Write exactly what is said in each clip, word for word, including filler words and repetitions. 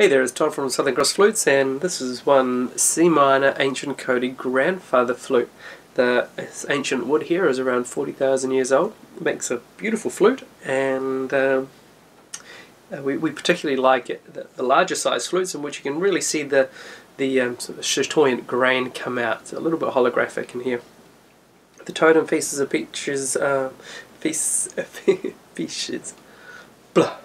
Hey there, it's Todd from Southern Cross Flutes, and this is one C minor Ancient Kauri Grandfather Flute. The ancient wood here is around forty thousand years old. It makes a beautiful flute, and uh, we, we particularly like it, the, the larger size flutes in which you can really see the, the um, sort of Chatoyant grain come out. It's a little bit holographic in here. The totem pieces are features, uh, feasts, features, blah.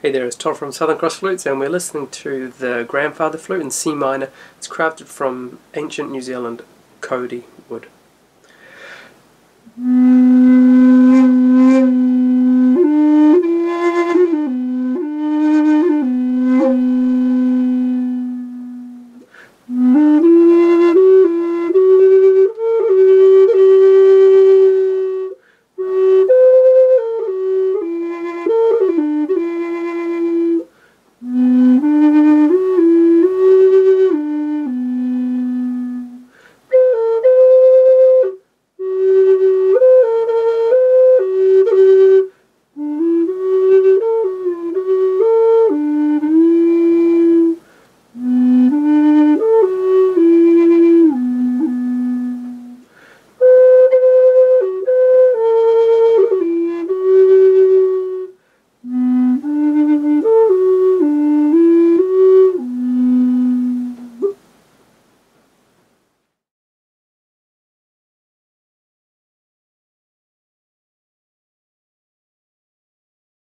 Hey there, it's Todd from Southern Cross Flutes, and we're listening to the Grandfather Flute in C minor. It's crafted from ancient New Zealand kauri wood. Mm.